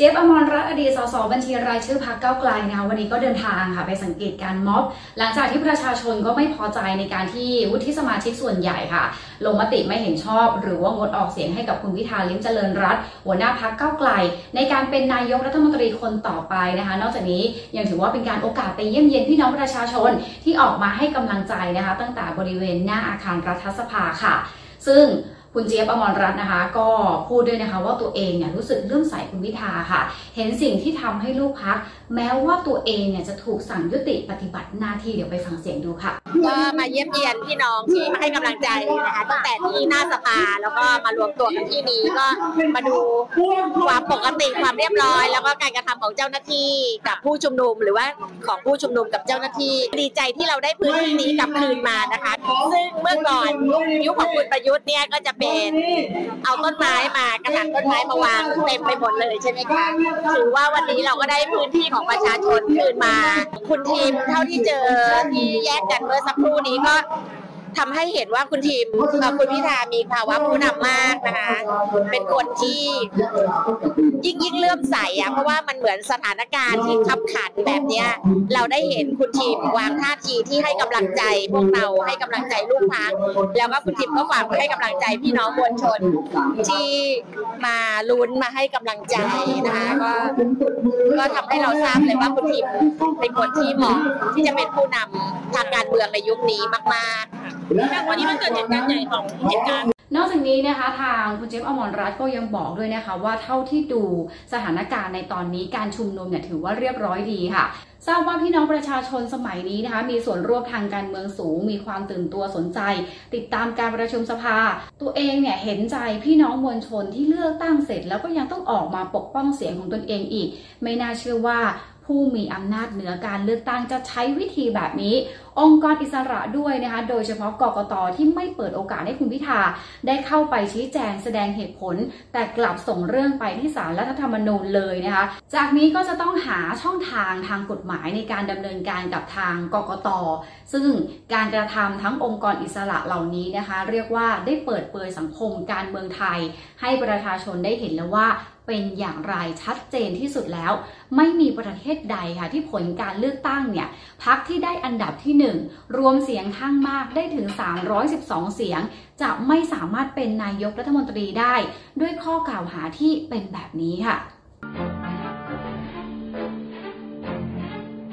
เจฟ อมรรัตน์อดีตสสบัญชีรายชื่อพรรคก้าวไกลนะคะวันนี้ก็เดินทางค่ะไปสังเกตการม็อบหลังจากที่ประชาชนก็ไม่พอใจในการที่วุฒิสมาชิกส่วนใหญ่ค่ะลงมติไม่เห็นชอบหรือว่างดออกเสียงให้กับคุณพิธาลิ้มเจริญรัตน์หัวหน้าพรรคก้าวไกลในการเป็นนายกรัฐมนตรีคนต่อไปนะคะนอกจากนี้ยังถือว่าเป็นการโอกาสไปเยี่ยมเยียนพี่น้องประชาชนที่ออกมาให้กำลังใจนะคะตั้งแต่บริเวณหน้าอาคารรัฐสภาค่ะซึ่งคุณเจฟ อมรรัตน์นะคะก็พูดด้วยนะคะว่าตัวเองเนี่ยรู้สึกเลื่อมใสคุณพิธาค่ะเห็นสิ่งที่ทำให้ลูกพรรคแม้ว่าตัวเองเนี่ยจะถูกสั่งยุติปฏิบัติหน้าที่เดี๋ยวไปฟังเสียงดูค่ะก็มาเยี่ยมเยียนพี่น้องที่มาให้กำลังใจนะคะตั้งแต่ที่หน้าสภาแล้วก็มารวมตัวกันที่นี้ก็มาดูความปกติความเรียบร้อยแล้วก็การกระทำของเจ้าหน้าที่กับผู้ชุมนุมหรือว่าของผู้ชุมนุมกับเจ้าหน้าที่ดีใจที่เราได้พื้นที่นี้กลับคืนมานะคะซึ่งเมื่อก่อนยุคของคุณประยุทธ์เนี่ยก็จะเป็นเอาต้นไม้มากระถางต้นไม้มาวางเต็มไปหมดเลยใช่ไหมคะถือว่าวันนี้เราก็ได้พื้นที่ของประชาชนคืนมาคุณทีมเท่าที่เจอที่แยกกันเมื่อสักครู่นี้ก็ทำให้เห็นว่าคุณทีมคุณพิธามีภาวะผู้นำมากนะคะเป็นคนที่ยิ่งเลื่อมใสอะเพราะว่ามันเหมือนสถานการณ์ที่ขับขันแบบเนี้ยเราได้เห็นคุณทีมวางท่าทีที่ให้กำลังใจพวกเราให้กำลังใจลูกพรรคแล้วก็คุณทีมก็ฝากให้กำลังใจพี่น้องมวลชนที่มาลุ้นมาให้กำลังใจนะคะก็ทำให้เราทราบเลยว่าคุณทีมเป็นคนที่เหมาะที่จะเป็นผู้นำทางการเมืองในยุคนี้มากๆวันนี้มันเกิดเหตุการณ์ใหญ่ของเหตุการณ์นอกจากนี้นะคะทางคุณเจฟ อมรรัตน์ก็ยังบอกด้วยนะคะว่าเท่าที่ดูสถานการณ์ในตอนนี้การชุมนุมเนี่ยถือว่าเรียบร้อยดีค่ะทราบว่าพี่น้องประชาชนสมัยนี้นะคะมีส่วนร่วมทางการเมืองสูงมีความตื่นตัวสนใจติดตามการประชุมสภาตัวเองเนี่ยเห็นใจพี่น้องมวลชนที่เลือกตั้งเสร็จแล้วก็ยังต้องออกมาปกป้องเสียงของตนเองอีกไม่น่าเชื่อว่าผู้มีอำนาจเหนือการเลือกตั้งจะใช้วิธีแบบนี้องค์กรอิสระด้วยนะคะโดยเฉพาะกกต.ที่ไม่เปิดโอกาสให้คุณพิธาได้เข้าไปชี้แจงแสดงเหตุผลแต่กลับส่งเรื่องไปที่ศาลรัฐธรรมนูญเลยนะคะจากนี้ก็จะต้องหาช่องทางทางกฎหมายในการดำเนินการกับทางกกต.ซึ่งการกระทำทั้งองค์กรอิสระเหล่านี้นะคะเรียกว่าได้เปิดเผยสังคมการเมืองไทยให้ประชาชนได้เห็นแล้วว่าเป็นอย่างไรชัดเจนที่สุดแล้วไม่มีประเทศใดค่ะที่ผลการเลือกตั้งเนี่ยพรรคที่ได้อันดับที่1รวมเสียงข้างมากได้ถึง312เสียงจะไม่สามารถเป็นนายกรัฐมนตรีได้ด้วยข้อกล่าวหาที่เป็นแบบนี้ค่ะ